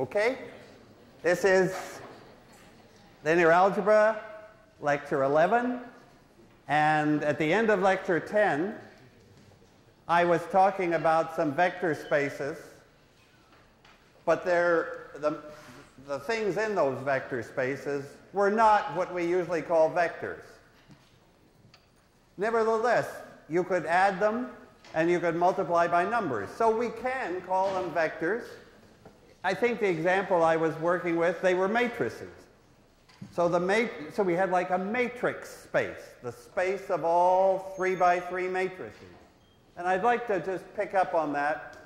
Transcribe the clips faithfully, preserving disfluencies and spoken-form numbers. Okay? This is linear algebra, lecture eleven. And at the end of lecture ten, I was talking about some vector spaces. But they're the, the things in those vector spaces were not what we usually call vectors. Nevertheless, you could add them, and you could multiply by numbers. So we can call them vectors. I think the example I was working with, they were matrices. So, the mat so we had like a matrix space, the space of all three by three matrices. And I'd like to just pick up on that,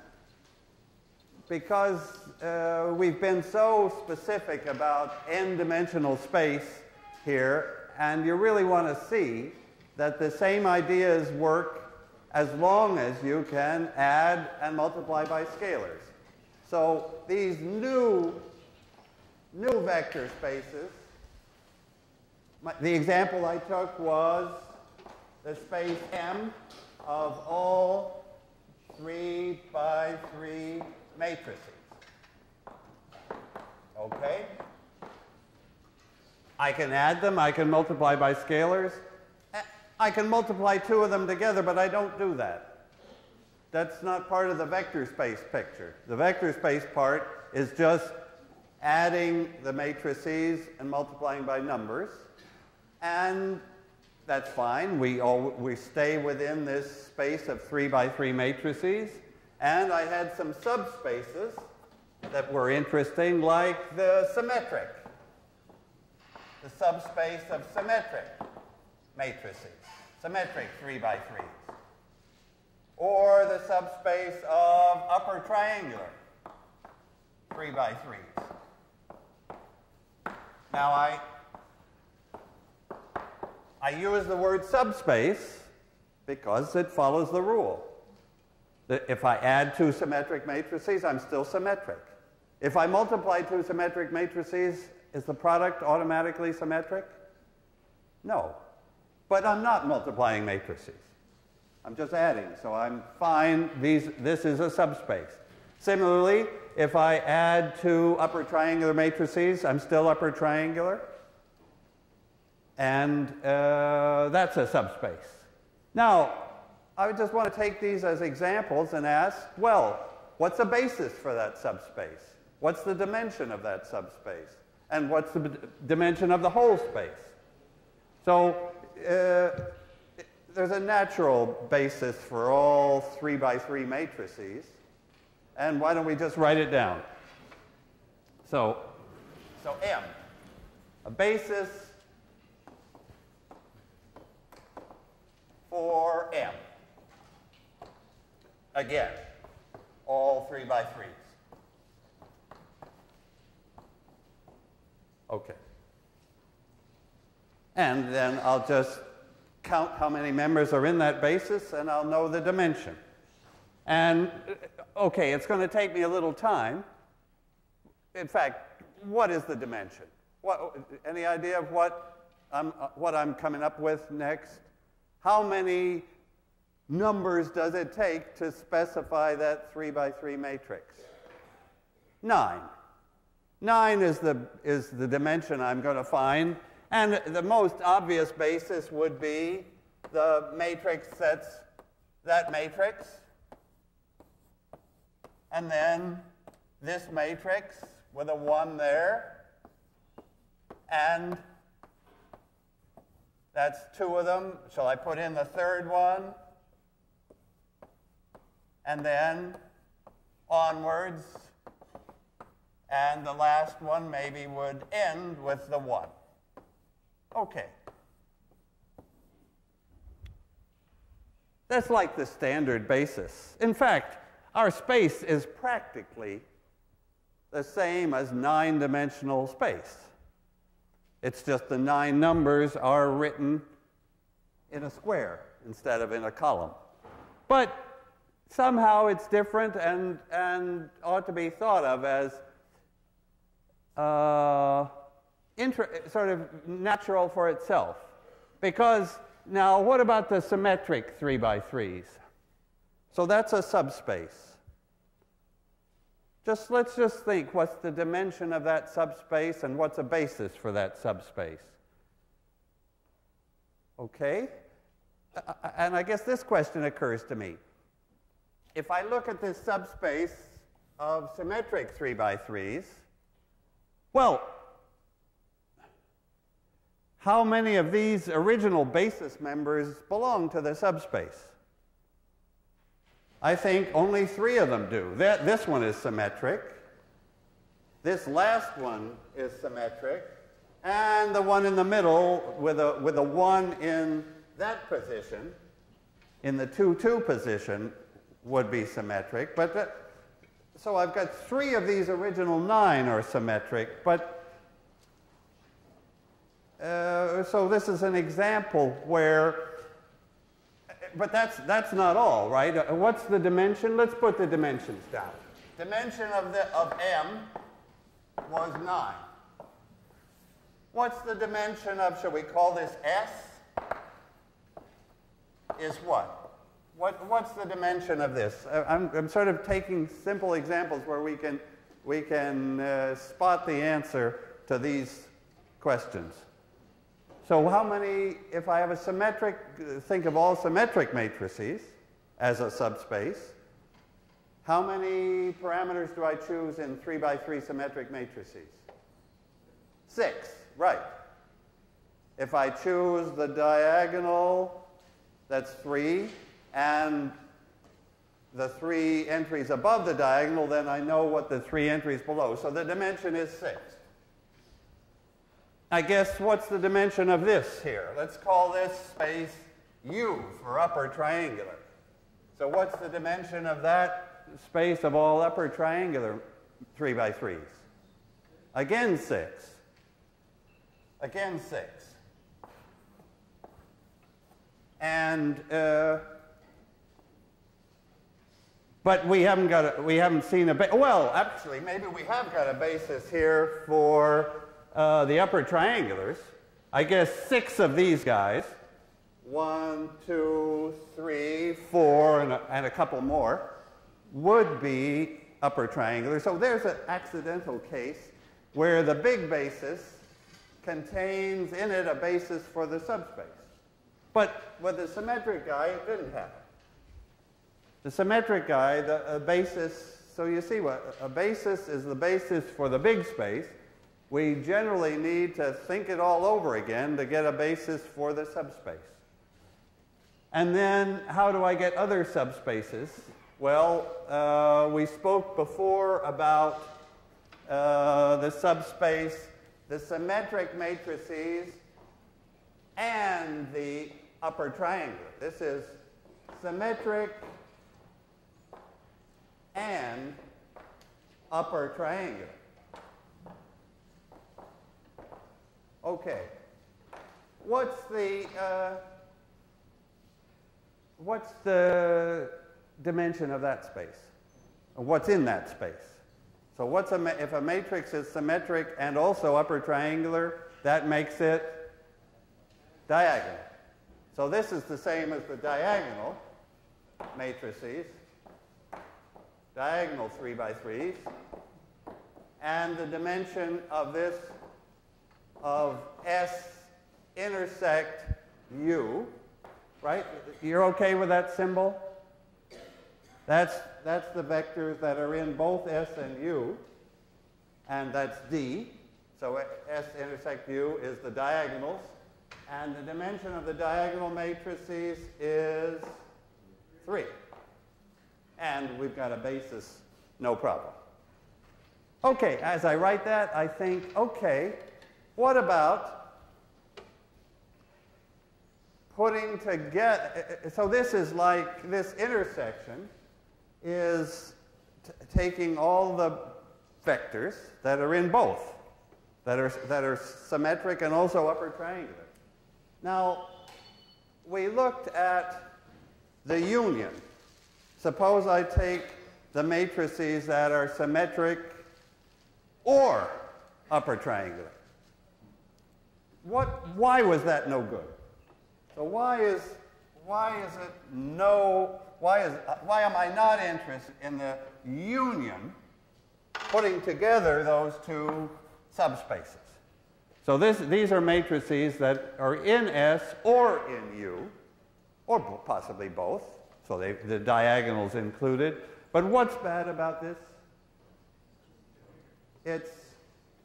because uh, we've been so specific about n-dimensional space here, and you really want to see that the same ideas work as long as you can add and multiply by scalars. So these new, new vector spaces, my, the example I took was the space M of all three by three matrices. Okay? I can add them, I can multiply by scalars. I can multiply two of them together, but I don't do that. That's not part of the vector space picture. The vector space part is just adding the matrices and multiplying by numbers. And that's fine. We, all, we stay within this space of three by three matrices. And I had some subspaces that were interesting, like the symmetric, the subspace of symmetric matrices, symmetric three by threes, or the subspace of upper triangular three by threes. Now I, I use the word subspace because it follows the rule that if I add two symmetric matrices, I'm still symmetric. If I multiply two symmetric matrices, is the product automatically symmetric? No. But I'm not multiplying matrices. I'm just adding, so I'm fine. These, this is a subspace. Similarly, if I add two upper triangular matrices, I'm still upper triangular. And uh, that's a subspace. Now, I just want to take these as examples and ask, well, what's the basis for that subspace? What's the dimension of that subspace? And what's the dimension of the whole space? So, Uh, there's a natural basis for all three by three matrices, and why don't we just write it down? So, so M, a basis for M. Again, all three by threes. Okay. And then I'll just count how many members are in that basis, and I'll know the dimension. And OK, it's going to take me a little time. In fact, what is the dimension? What, any idea of what I'm, what I'm coming up with next? How many numbers does it take to specify that three by three matrix? Nine. Nine is the, is the dimension I'm going to find. And the most obvious basis would be the matrix that's that matrix, and then this matrix with a one there, and that's two of them. Shall I put in the third one? And then onwards, and the last one maybe would end with the one. Okay. That's like the standard basis. In fact, our space is practically the same as nine-dimensional space. It's just the nine numbers are written in a square instead of in a column. But somehow it's different and, and ought to be thought of as uh, Inter sort of natural for itself. Because now, what about the symmetric three by threes? So that's a subspace. Just let's just think, what's the dimension of that subspace and what's a basis for that subspace? Okay? And I guess this question occurs to me. If I look at this subspace of symmetric three by threes, well, how many of these original basis members belong to the subspace? I think only three of them do. Th this one is symmetric, this last one is symmetric, and the one in the middle with a, with a one in that position, in the two two position, would be symmetric. But that, so I've got three of these original nine are symmetric, but Uh, so this is an example where, but that's, that's not all, right? What's the dimension? Let's put the dimensions down. Dimension of, the, of M was nine. What's the dimension of, shall we call this S? Is what? What what's the dimension of this? I'm, I'm sort of taking simple examples where we can, we can uh, spot the answer to these questions. So how many, if I have a symmetric, think of all symmetric matrices as a subspace, how many parameters do I choose in three by three symmetric matrices? Six, right. If I choose the diagonal, that's three, and the three entries above the diagonal, then I know what the three entries below. So the dimension is six. I guess what's the dimension of this here? Let's call this space U for upper triangular. So what's the dimension of that space of all upper triangular three by threes? Again six. Again six. And uh, but we haven't got a, we haven't seen a ba well actually maybe we have got a basis here for. Uh, the upper triangulars, I guess six of these guys, one, two, three, four, and a, and a couple more, would be upper triangulars. So there's an accidental case where the big basis contains in it a basis for the subspace. But with the symmetric guy, it didn't happen. The symmetric guy, the a basis, so you see what, a basis is the basis for the big space. We generally need to think it all over again to get a basis for the subspace. And then how do I get other subspaces? Well, uh, we spoke before about uh, the subspace, the symmetric matrices, and the upper triangular. This is symmetric and upper triangular. Okay, what's the, uh, what's the dimension of that space? What's in that space? So what's a, if a matrix is symmetric and also upper triangular, that makes it diagonal. So this is the same as the diagonal matrices, diagonal three by threes, and the dimension of this of S intersect U, right? You're okay with that symbol? That's, that's the vectors that are in both S and U, and that's D. So S intersect U is the diagonals, and the dimension of the diagonal matrices is three. And we've got a basis, no problem. Okay, as I write that, I think, okay, what about putting together, so this is like, this intersection is t taking all the vectors that are in both, that are, that are symmetric and also upper triangular. Now, we looked at the union. Suppose I take the matrices that are symmetric or upper triangular. What, why was that no good? So why is, why is it no, why, is, why am I not interested in the union putting together those two subspaces. So this, these are matrices that are in S or in U, or possibly both. So they, the diagonal's included. But what's bad about this? It's,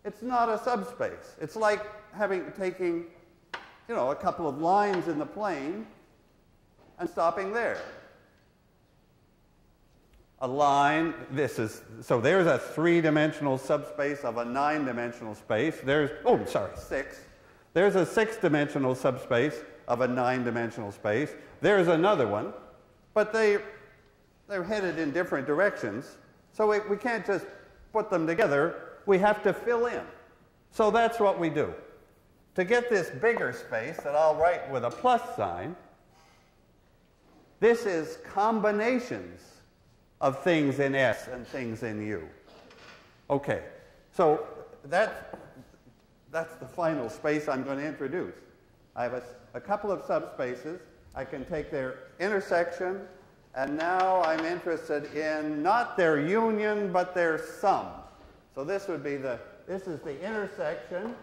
it's not a subspace. It's like having taking, you know, a couple of lines in the plane and stopping there. A line, this is, so there's a three-dimensional subspace of a nine-dimensional space. There's, oh, sorry, six. There's a six-dimensional subspace of a nine-dimensional space. There's another one, but they, they're headed in different directions. So we, we can't just put them together. We have to fill in. So that's what we do. To get this bigger space that I'll write with a plus sign, this is combinations of things in S and things in U. Okay, so that's, that's the final space I'm going to introduce. I have a, a couple of subspaces. I can take their intersection, and now I'm interested in not their union, but their sum. So this would be the, this is the intersection,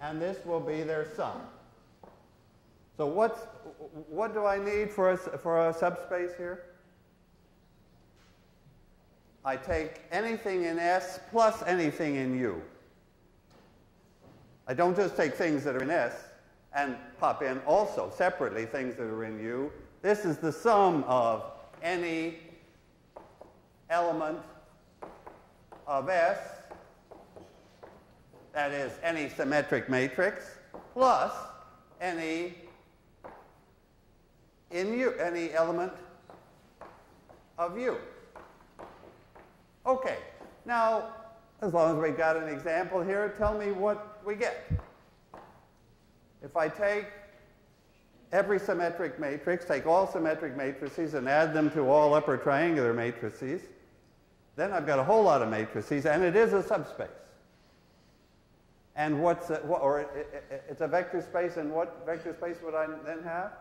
and this will be their sum. So what's, what do I need for a, for a subspace here? I take anything in S plus anything in U. I don't just take things that are in S and pop in also separately things that are in U. This is the sum of any element of S, that is any symmetric matrix, plus any in U, any element of U. Okay, now, as long as we've got an example here, tell me what we get. If I take every symmetric matrix, take all symmetric matrices and add them to all upper triangular matrices, then I've got a whole lot of matrices, and it is a subspace. And what's a, what, or it, it, it's a vector space, and what vector space would I then have?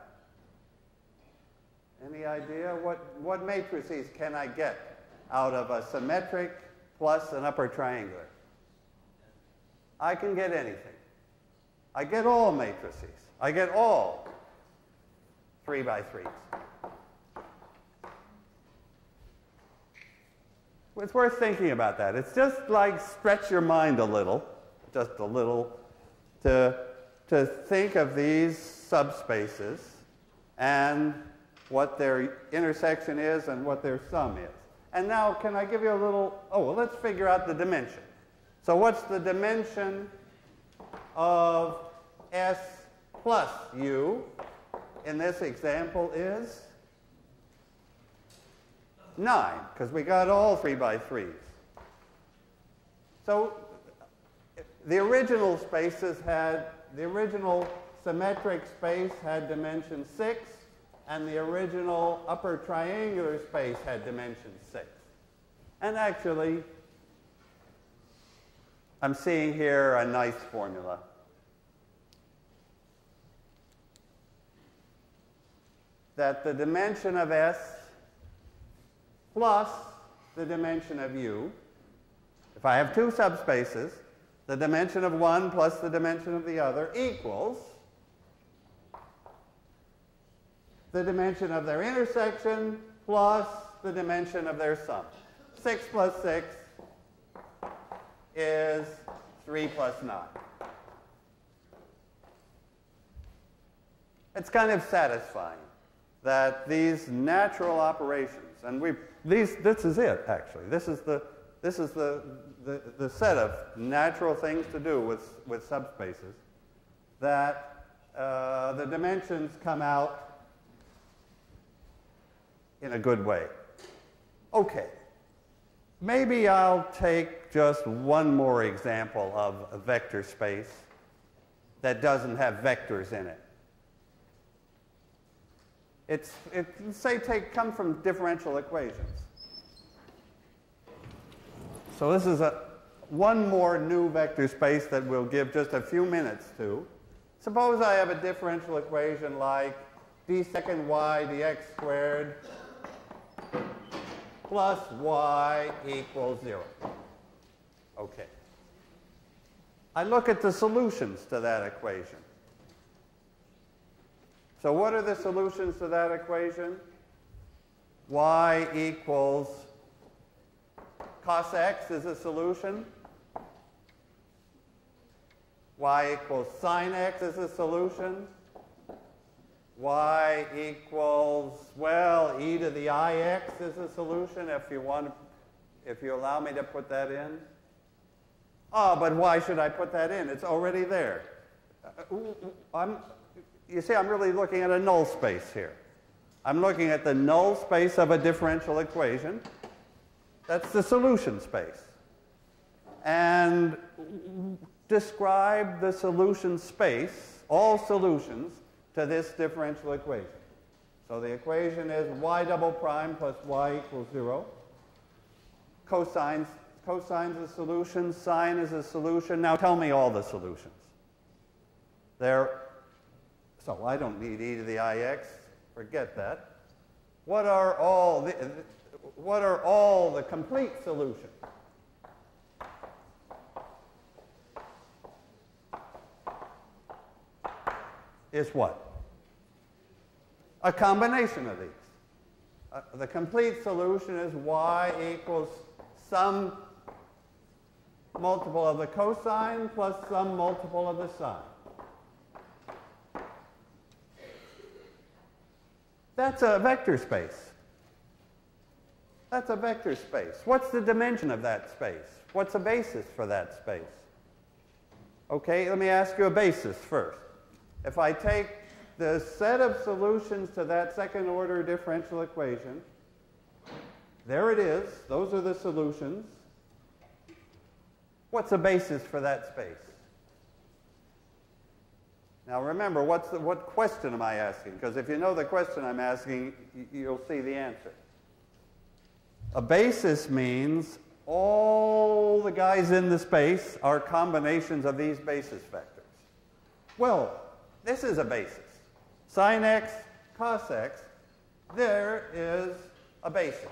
Any idea? What, what matrices can I get out of a symmetric plus an upper triangular? I can get anything. I get all matrices. I get all three by threes. It's worth thinking about that. It's just like stretch your mind a little, just a little, to, to think of these subspaces and what their intersection is and what their sum is. And now, can I give you a little, oh, well, let's figure out the dimension. So what's the dimension of S plus U in this example is nine, because we got all three by threes. So the original spaces had, the original symmetric space had dimension six, and the original upper triangular space had dimension six. And actually, I'm seeing here a nice formula. That the dimension of S plus the dimension of U, if I have two subspaces, the dimension of one plus the dimension of the other equals the dimension of their intersection plus the dimension of their sum. six plus six is three plus nine. It's kind of satisfying that these natural operations, and we these this is it actually. This is the this is the the, the set of natural things to do with with subspaces, that uh, the dimensions come out in a good way. Okay, maybe I'll take just one more example of a vector space that doesn't have vectors in it. It's, it, say, take, come from differential equations. So this is a, one more new vector space that we'll give just a few minutes to. Suppose I have a differential equation like d second y dx squared plus y equals zero. Okay. I look at the solutions to that equation. So what are the solutions to that equation? Y equals cos x is a solution. Y equals sine x is a solution. Y equals, well, e to the ix is a solution, if you want, if you allow me to put that in. Oh, but why should I put that in? It's already there. I'm, you see, I'm really looking at a null space here. I'm looking at the null space of a differential equation. That's the solution space. And describe the solution space, all solutions, to this differential equation. So the equation is y double prime plus y equals zero. Cosines, cosines is a solution. Sine is a solution. Now tell me all the solutions. There. So I don't need e to the ix. Forget that. What are all the, what are all the complete solutions? Is what? A combination of these. Uh, the complete solution is y equals some multiple of the cosine plus some multiple of the sine. That's a vector space. That's a vector space. What's the dimension of that space? What's the basis for that space? Okay, let me ask you a basis first. If I take the set of solutions to that second-order differential equation, there it is. Those are the solutions. What's the basis for that space? Now, remember, what's the, what question am I asking? Because if you know the question I'm asking, you'll see the answer. A basis means all the guys in the space are combinations of these basis vectors. Well, this is a basis. Sine x, cos x, there is a basis.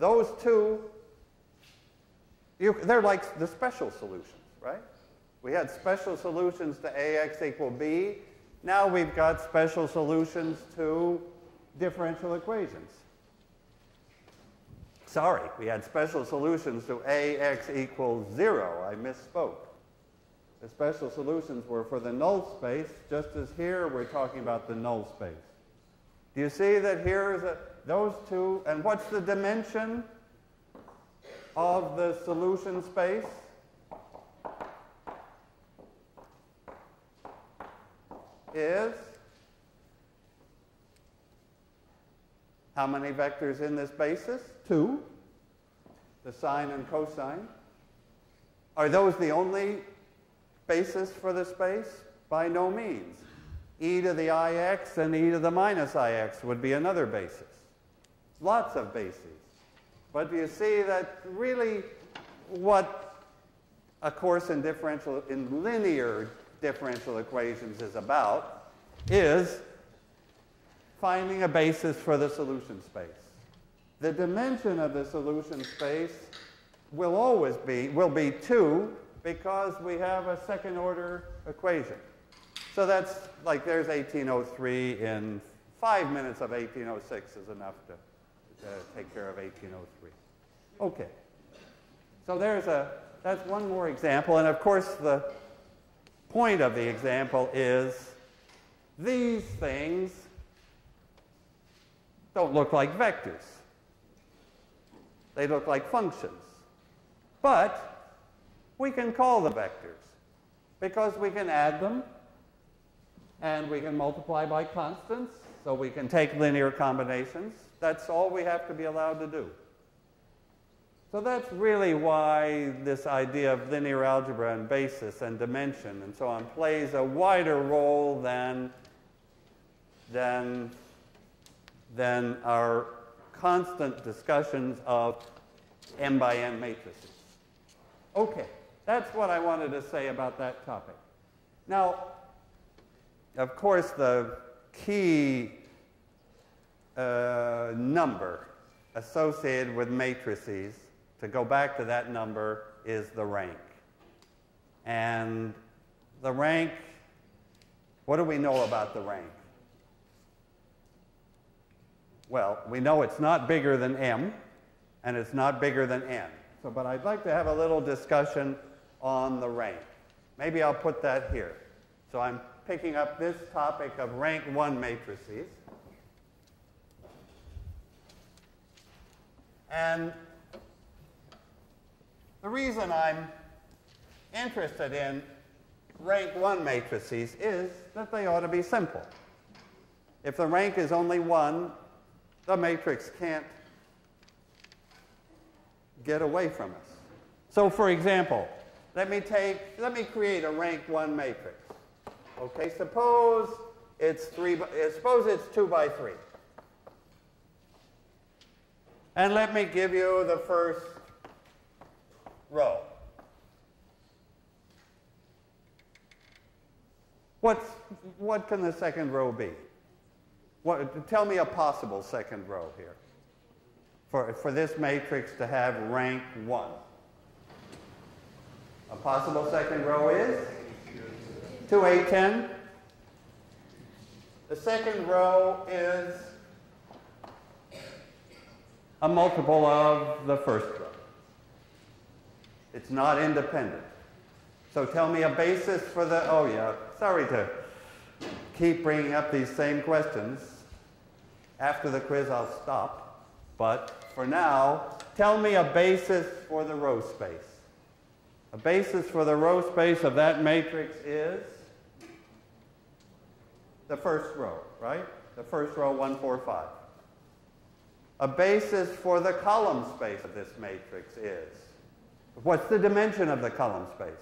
Those two, you, they're like the special solutions, right? We had special solutions to ax equal b. Now we've got special solutions to differential equations. Sorry, we had special solutions to ax equals zero. I misspoke. The special solutions were for the null space, just as here we're talking about the null space. Do you see that here is a, those two, and what's the dimension of the solution space? Is how many vectors in this basis? Two, the sine and cosine. Are those the only basis for the space? By no means. E to the ix and e to the minus ix would be another basis. Lots of bases. But do you see that really what a course in differential, in linear differential equations is about is finding a basis for the solution space. The dimension of the solution space will always be, will be two, because we have a second-order equation. So that's like there's eighteen oh three in five minutes of eighteen oh six is enough to, to take care of eighteen oh three. Okay. So there's a, that's one more example. And of course, the point of the example is these things don't look like vectors. They look like functions. But we can call the vectors because we can add them and we can multiply by constants, so we can take linear combinations. That's all we have to be allowed to do. So that's really why this idea of linear algebra and basis and dimension and so on plays a wider role than, than, than our constant discussions of m by n matrices. Okay. That's what I wanted to say about that topic. Now, of course, the key uh, number associated with matrices, to go back to that number, is the rank. And the rank, what do we know about the rank? Well, we know it's not bigger than m, and it's not bigger than n. So, but I'd like to have a little discussion on the rank. Maybe I'll put that here. So I'm picking up this topic of rank one matrices. And the reason I'm interested in rank one matrices is that they ought to be simple. If the rank is only one, the matrix can't get away from us. So for example, let me take, let me create a rank one matrix. Okay, suppose it's three by, suppose it's two by three. And let me give you the first row. What's, what can the second row be? What, tell me a possible second row here for, for this matrix to have rank one. A possible second row is? two, eight, ten. The second row is a multiple of the first row. It's not independent. So tell me a basis for the, oh yeah, sorry to keep bringing up these same questions. After the quiz I'll stop, but for now, tell me a basis for the row space. A basis for the row space of that matrix is the first row, right? The first row, one, four, five. A basis for the column space of this matrix is, what's the dimension of the column space?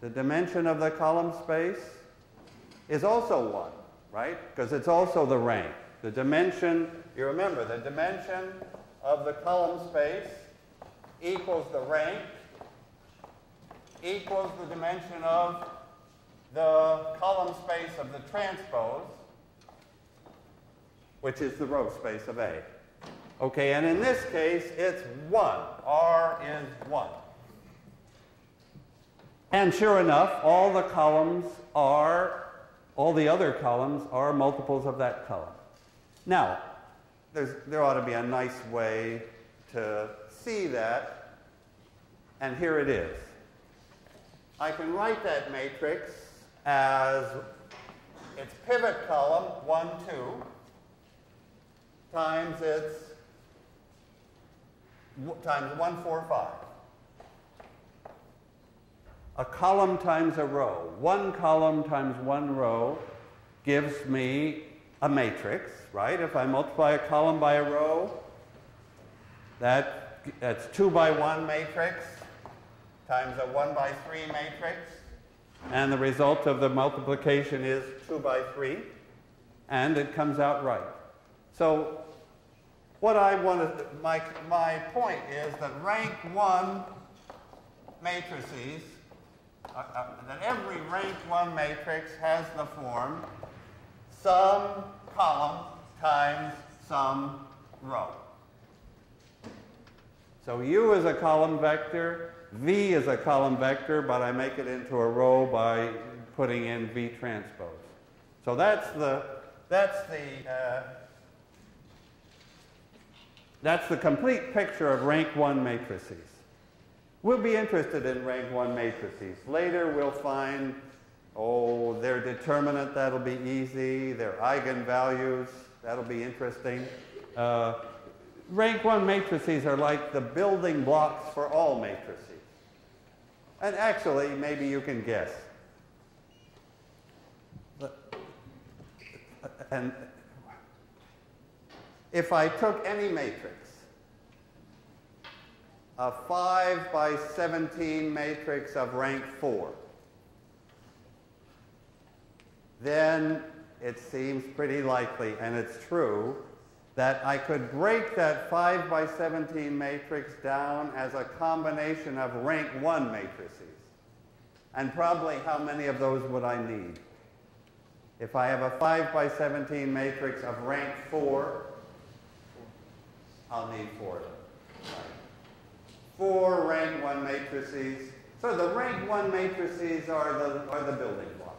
The dimension of the column space is also one, right? Because it's also the rank. The dimension, you remember, the dimension of the column space equals the rank equals the dimension of the column space of the transpose, which is the row space of A. Okay, and in this case, it's one. R is one. And sure enough, all the columns are, all the other columns are multiples of that column. Now, there's, there ought to be a nice way to see that, and here it is. I can write that matrix as its pivot column, one, two, times its, times one, four, five. A column times a row. One column times one row gives me a matrix, right? If I multiply a column by a row, that, that's two by one matrix times a one by three matrix. And the result of the multiplication is two by three. And it comes out right. So what I want to, my, my point is that rank one matrices, Uh, uh, that every rank one matrix has the form some column times some row. So U is a column vector, V is a column vector, but I make it into a row by putting in V transpose. So that's the that's the uh, that's the complete picture of rank one matrices. We'll be interested in rank one matrices. Later we'll find, oh, their determinant, that'll be easy. Their eigenvalues, that'll be interesting. Uh, rank one matrices are like the building blocks for all matrices. And actually, maybe you can guess. And if I took any matrix, a five by seventeen matrix of rank four, then it seems pretty likely, and it's true, that I could break that five by seventeen matrix down as a combination of rank one matrices. And probably how many of those would I need? If I have a five by seventeen matrix of rank four, I'll need four of them. Four rank one matrices. So the rank one matrices are the, are the building blocks.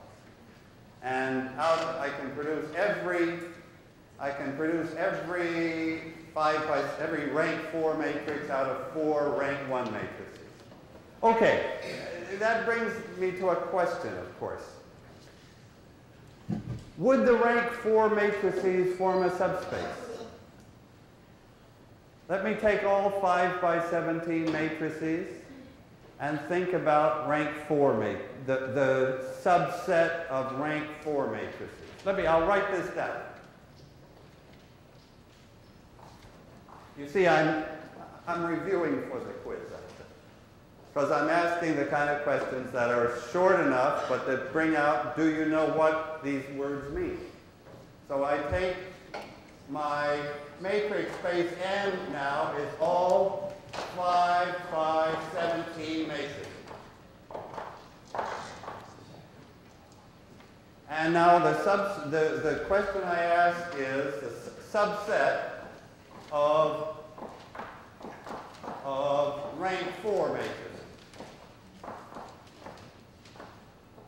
And out I can produce every, I can produce every five by, every rank four matrix out of four rank one matrices. Okay, that brings me to a question, of course. Would the rank four matrices form a subspace? Let me take all five by seventeen matrices and think about rank four matrices, the, the subset of rank four matrices. Let me, I'll write this down. You see, I'm, I'm reviewing for the quiz, because I'm asking the kind of questions that are short enough, but that bring out, do you know what these words mean? So I take my matrix space M now is all five by seventeen matrices. And now the, sub, the, the question I ask is the subset of, of rank four matrices.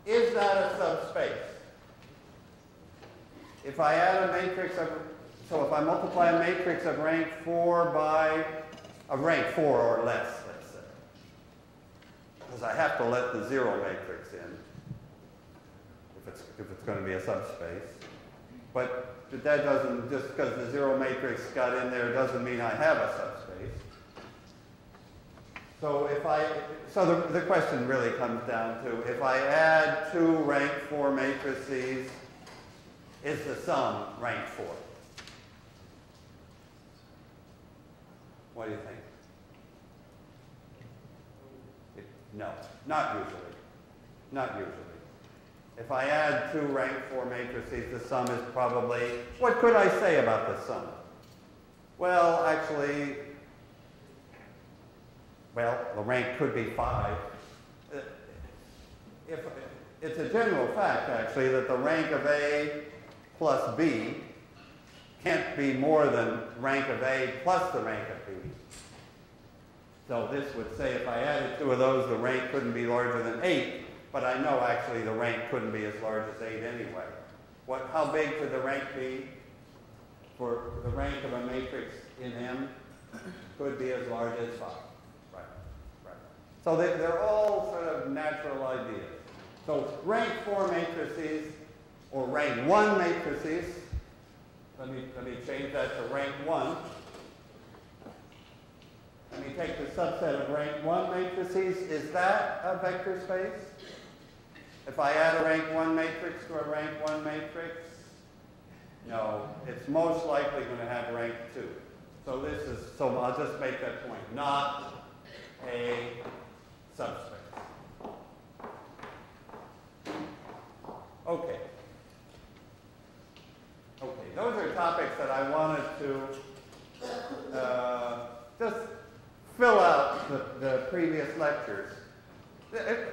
Is that a subspace? If I add a matrix of, so if I multiply a matrix of rank four by, of rank four or less, let's say, because I have to let the zero matrix in if it's, if it's going to be a subspace. But that doesn't, just because the zero matrix got in there doesn't mean I have a subspace. So if I, so the, the question really comes down to, if I add two rank four matrices, is the sum rank four? What do you think? It, no, not usually. Not usually. If I add two rank four matrices, the sum is probably, what could I say about the sum? Well, actually, Well, the rank could be five. If, it's a general fact, actually, that the rank of A plus B can't be more than rank of A plus the rank of B. So this would say if I added two of those, the rank couldn't be larger than eight. But I know, actually, the rank couldn't be as large as eight anyway. What, how big could the rank be for the rank of a matrix in M? Could be as large as five. So they, they're all sort of natural ideas. So rank four matrices, or rank one matrices, let me, let me change that to rank one. Let me take the subset of rank one matrices. Is that a vector space? If I add a rank one matrix to a rank one matrix, no, it's most likely going to have rank two. So this is, so I'll just make that point. Not a subspace. Okay. Okay, those are topics that I wanted to uh, just fill out the, the previous lectures.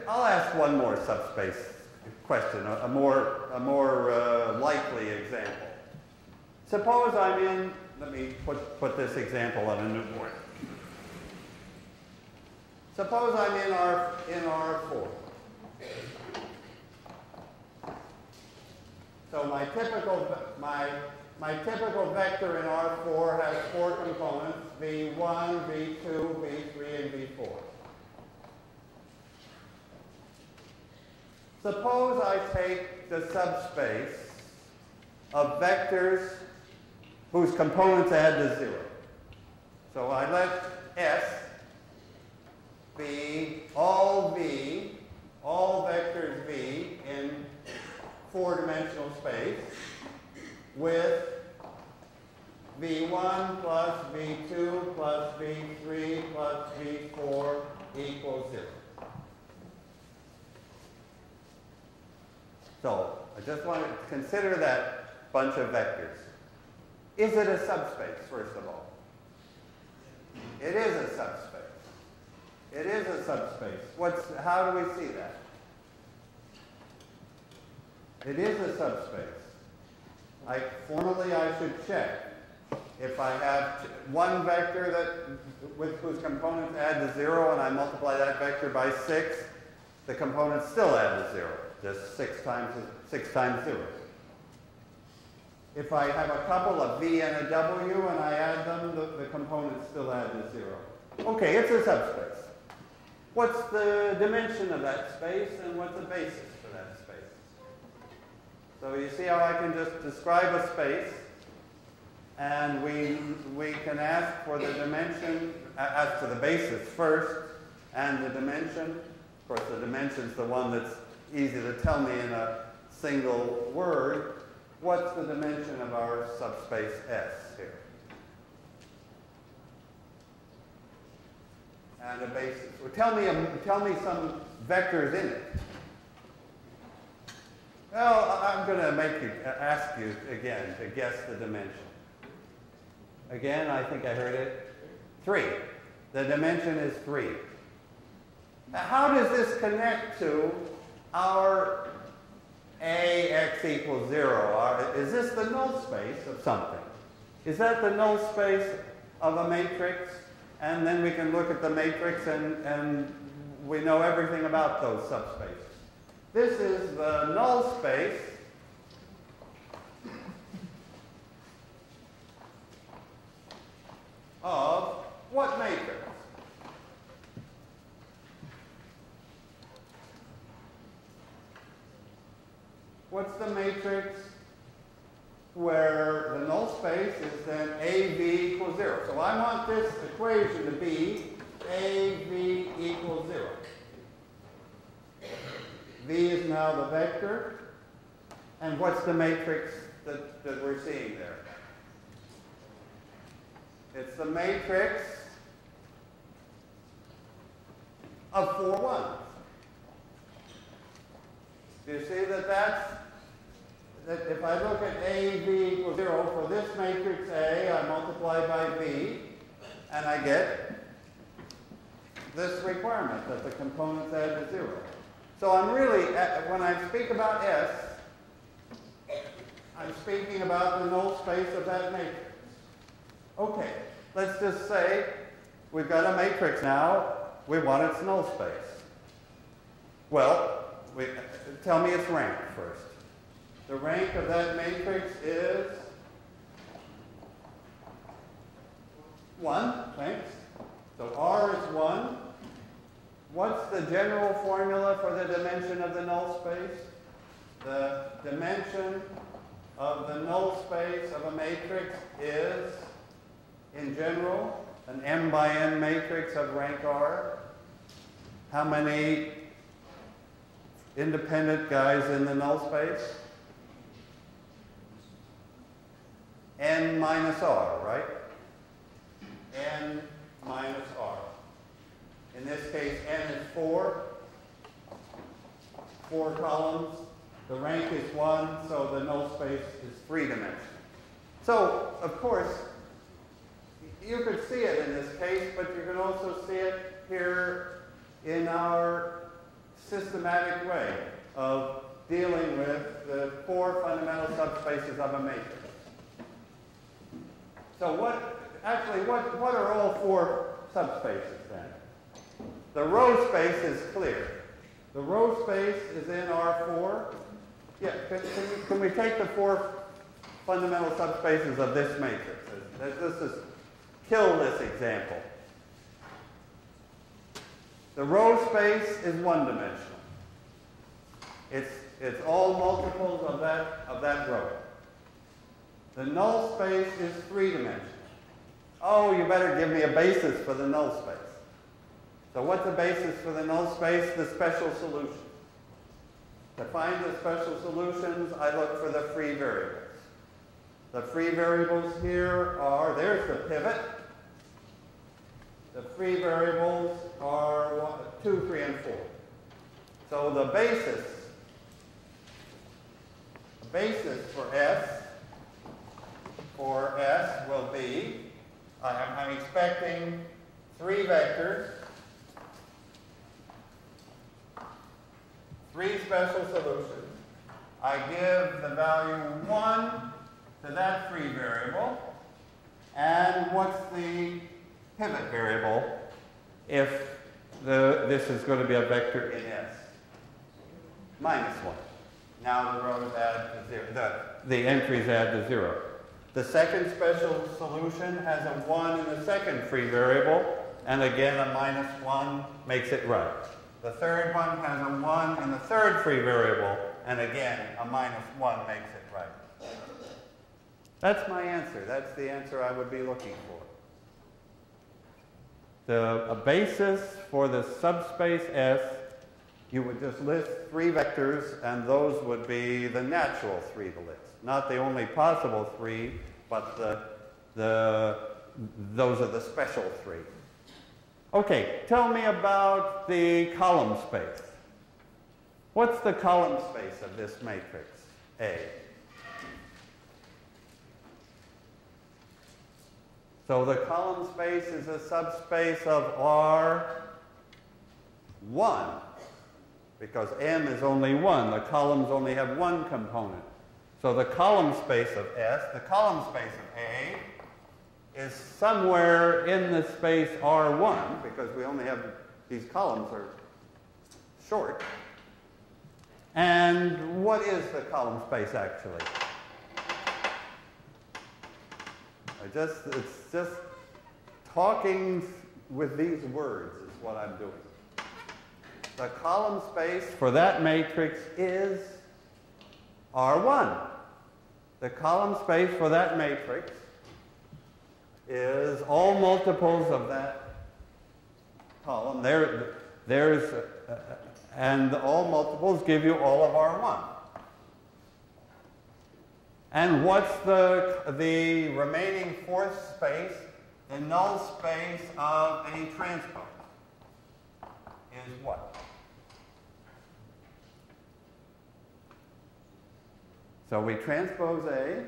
I'll ask one more subspace question, a, a more, a more uh, likely example. Suppose I'm in, let me put, put this example on a new board. Suppose I'm in R, in R four. So my typical, my, my typical vector in R four has four components, V one, V two, V three, and V four. Suppose I take the subspace of vectors whose components add to zero. So I let S be all v, all vectors v in four-dimensional space with v one plus v two plus v three plus v four equals zero. So I just want to consider that bunch of vectors. Is it a subspace, first of all? It is a subspace. It is a subspace. What's, how do we see that? It is a subspace. I, formally, I should check. If I have one vector that, with whose components add to zero, and I multiply that vector by six, the components still add to zero, just six times six times zero. If I have a couple, a v and a w, and I add them, the, the components still add to zero. Okay, it's a subspace. What's the dimension of that space, and what's the basis for that space? So you see how I can just describe a space. And we, we can ask for the dimension, ask for the basis first, and the dimension. Of course, the dimension's the one that's easy to tell me in a single word. What's the dimension of our subspace S here? And a basis. Well, tell me, a, tell me some vectors in it. Well, I'm going to make you, ask you again to guess the dimension. Again, I think I heard it. Three. The dimension is three. Now, how does this connect to our Ax equals zero? Our, is this the null space of something? Is that the null space of a matrix? And then we can look at the matrix, and, and we know everything about those subspaces. This is the null space of what matrix? What's the matrix where the null space is then A V equals zero? So I want this equation to be A V equals zero. V is now the vector. And what's the matrix that, that we're seeing there? It's the matrix of four ones. Do you see that that's, that if I look at A, V equals zero, for this matrix A, I multiply by V, and I get this requirement that the components add to zero. So I'm really, at, when I speak about S, I'm speaking about the null space of that matrix. Okay, let's just say we've got a matrix now. We want its null space. Well, we, tell me its rank first. The rank of that matrix is one, thanks. So R is one. What's the general formula for the dimension of the null space? The dimension of the null space of a matrix is, in general, an m by n matrix of rank R. How many independent guys in the null space? N minus R, right? N minus R. In this case, n is four. Four columns. The rank is one, so the null space is three-dimensional. So, of course, you could see it in this case, but you can also see it here in our systematic way of dealing with the four fundamental subspaces of a matrix. So what, actually, what, what are all four subspaces then? The row space is clear. The row space is in R four. Yeah, can, can, we, can we take the four fundamental subspaces of this matrix? This is, kill this example. The row space is one-dimensional. It's, it's all multiples of that, of that row. The null space is three-dimensional. Oh, you better give me a basis for the null space. So what's the basis for the null space? The special solution. To find the special solutions, I look for the free variables. The free variables here are, there's the pivot. The free variables are one, two, three, and four. So the basis, the basis for S, for S will be, I'm, I'm expecting three vectors, three special solutions, I give the value one to that free variable. And what's the pivot variable if the, this is going to be a vector in S? Minus one. Now the row is added to zero. The, the entry is added to zero. The second special solution has a one in the second free variable. And again, a minus one makes it right. The third one has a one in the third free variable. And again, a minus one makes it right. That's my answer. That's the answer I would be looking for. The a basis for the subspace S, you would just list three vectors, and those would be the natural three to list. Not the only possible three, but the, the, those are the special three. OK, tell me about the column space. What's the column space of this matrix A? So the column space is a subspace of R one, because M is only one. The columns only have one component. So the column space of S, the column space of A, is somewhere in the space R one, because we only have these columns are short. And what is the column space actually? I just, it's just talking with these words is what I'm doing. The column space for that matrix is R one. The column space for that matrix is all multiples of that column. There, there's, uh, and all multiples give you all of R one. And what's the, the remaining fourth space? The null space of A transpose is what? So we transpose A.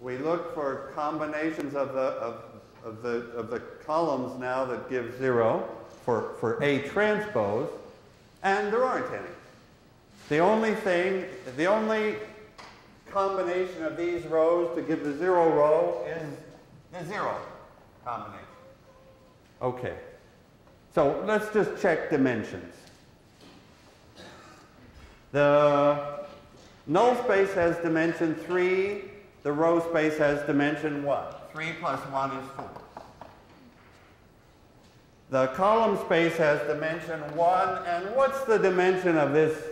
We look for combinations of the, of, of the, of the columns now that give zero for, for A transpose, and there aren't any. The only thing, the only combination of these rows to give the zero row is the zero combination. OK. So let's just check dimensions. The null space has dimension three. The row space has dimension what? three plus one is four. The column space has dimension one. And what's the dimension of this,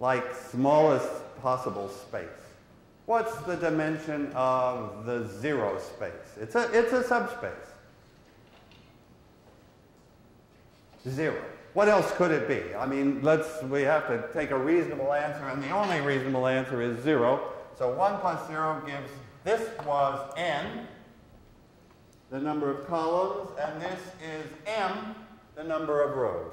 like, smallest possible space? What's the dimension of the zero space? It's a, it's a subspace. Zero. What else could it be? I mean, let's, we have to take a reasonable answer, and the only reasonable answer is zero. So one plus zero gives, this was n, the number of columns, and this is m, the number of rows.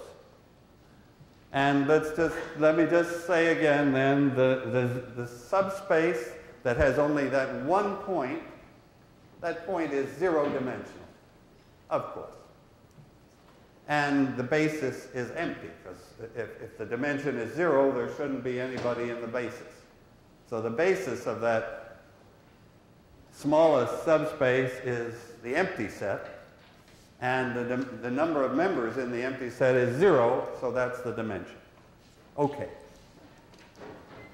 And let's just, let me just say again then, the, the, the subspace that has only that one point, that point is zero dimensional, of course. And the basis is empty, because if, if the dimension is zero, there shouldn't be anybody in the basis. So the basis of that smallest subspace is the empty set. And the, the number of members in the empty set is zero, so that's the dimension. OK.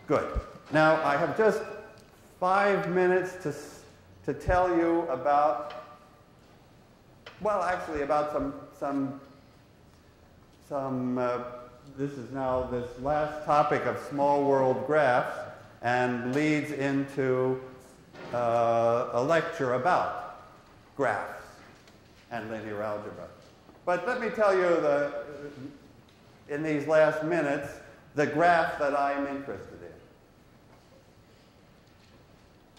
Good. Now, I have just five minutes to, to tell you about, well, actually about some, some, some uh, this is now this last topic of small world graphs and leads into uh, a lecture about graphs and linear algebra. But let me tell you, the, in these last minutes, the graph that I'm interested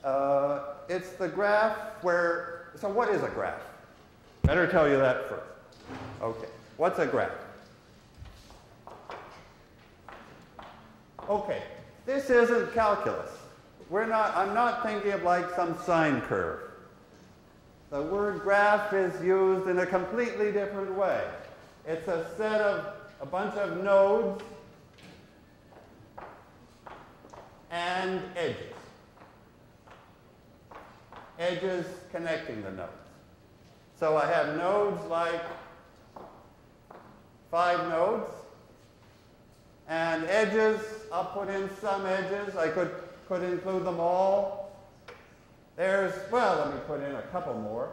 in. Uh, it's the graph where, so what is a graph? Better tell you that first. OK, what's a graph? OK, this isn't calculus. We're not, I'm not thinking of like some sine curve. The word graph is used in a completely different way. It's a set of a bunch of nodes and edges. Edges connecting the nodes. So I have nodes like five nodes. And edges, I'll put in some edges. I could, could include them all. There's, well, let me put in a couple more.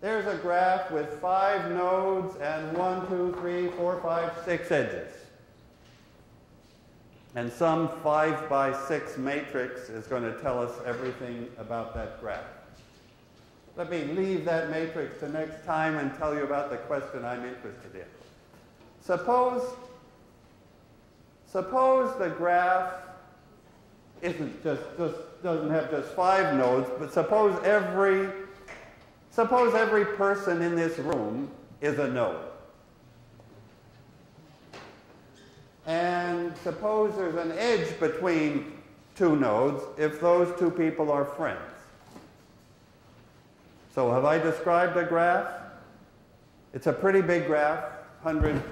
There's a graph with five nodes and one, two, three, four, five, six edges. And some five by six matrix is going to tell us everything about that graph. Let me leave that matrix the next time and tell you about the question I'm interested in. Suppose, suppose the graph isn't just, just doesn't have just five nodes, but suppose every suppose every person in this room is a node. And suppose there's an edge between two nodes if those two people are friends. So have I described a graph? It's a pretty big graph, hundred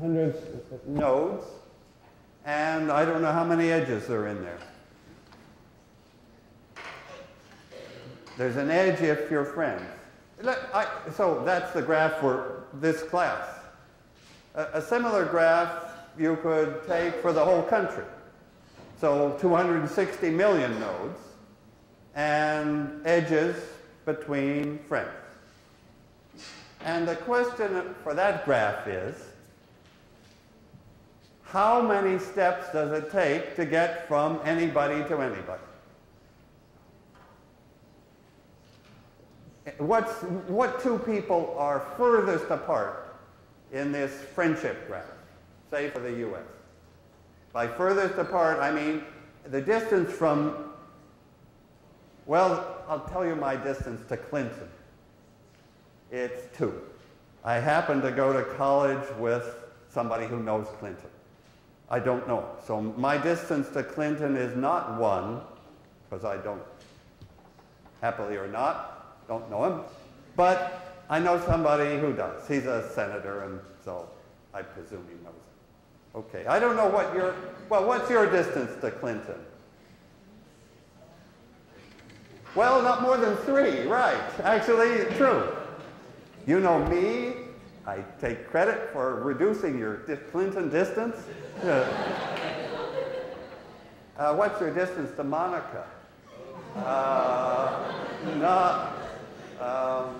hundreds of nodes, and I don't know how many edges are in there. There's an edge if you're friends. I, so that's the graph for this class. A, a similar graph you could take for the whole country. So two hundred sixty million nodes and edges between friends. And the question for that graph is, how many steps does it take to get from anybody to anybody? What's, what two people are furthest apart in this friendship graph? Say for the U S. By furthest apart, I mean the distance from, well, I'll tell you my distance to Clinton. It's two. I happen to go to college with somebody who knows Clinton. I don't know. So my distance to Clinton is not one, because I don't, happily or not, don't know him. But I know somebody who does. He's a senator, and so I presume he knows him. Okay, I don't know what your, well, what's your distance to Clinton? Well, not more than three, right. Actually, true. You know me, I take credit for reducing your Clinton distance. uh, what's your distance to Monica? Uh, not, um,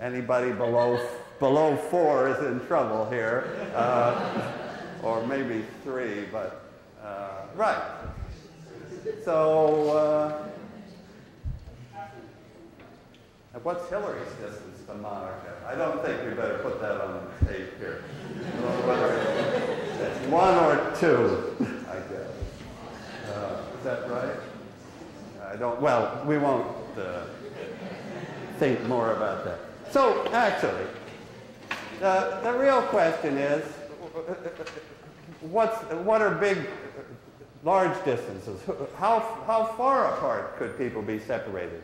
anybody below Below four is in trouble here, uh, or maybe three, but uh, right. So uh, what's Hillary's distance to Monica? I don't think we better put that on the tape here. It's one or two, I guess. Uh, is that right? I don't. Well, we won't uh, think more about that. So actually. Uh, the real question is, what's, what are big, large distances? How, how far apart could people be separated?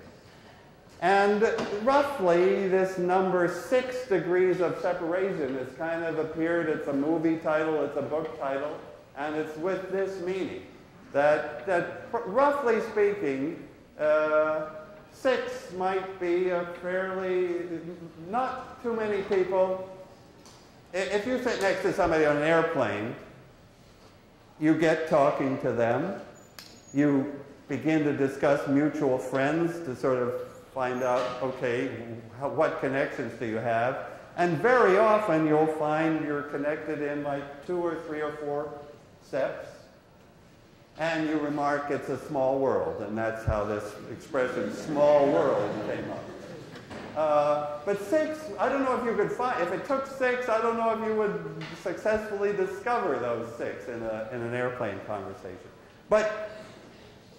And roughly, this number six degrees of separation has kind of appeared. It's a movie title, it's a book title, and it's with this meaning. That, that roughly speaking, uh, six might be a fairly, not too many people. If you sit next to somebody on an airplane, you get talking to them. You begin to discuss mutual friends to sort of find out, okay, what connections do you have? And very often you'll find you're connected in like two or three or four steps. And you remark, it's a small world. And that's how this expression, small world, came up. Uh, but six, I don't know if you could find, if it took six, I don't know if you would successfully discover those six in, a, in an airplane conversation. But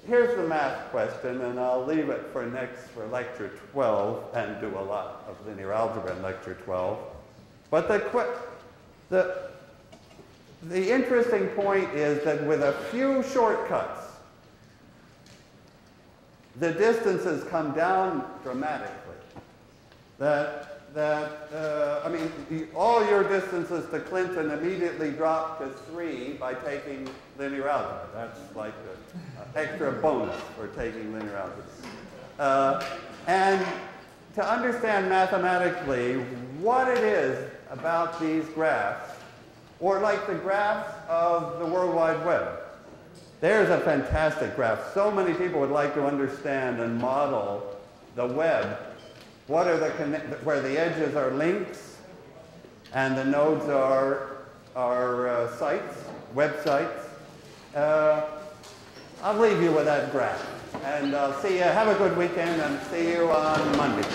here's the math question, and I'll leave it for next, for lecture twelve, and do a lot of linear algebra in lecture twelve. But the, the, the interesting point is that with a few shortcuts, the distances come down dramatically. That that, uh, I mean, the, all your distances to Clinton immediately drop to three by taking linear algebra. That's like an extra bonus for taking linear algebra. Uh, and to understand mathematically what it is about these graphs, or like the graphs of the World Wide Web. There's a fantastic graph. So many people would like to understand and model the web. What are the where the edges are links, and the nodes are are uh, sites, websites. Uh, I'll leave you with that graph, and I'll see you. Have a good weekend, and see you on Monday.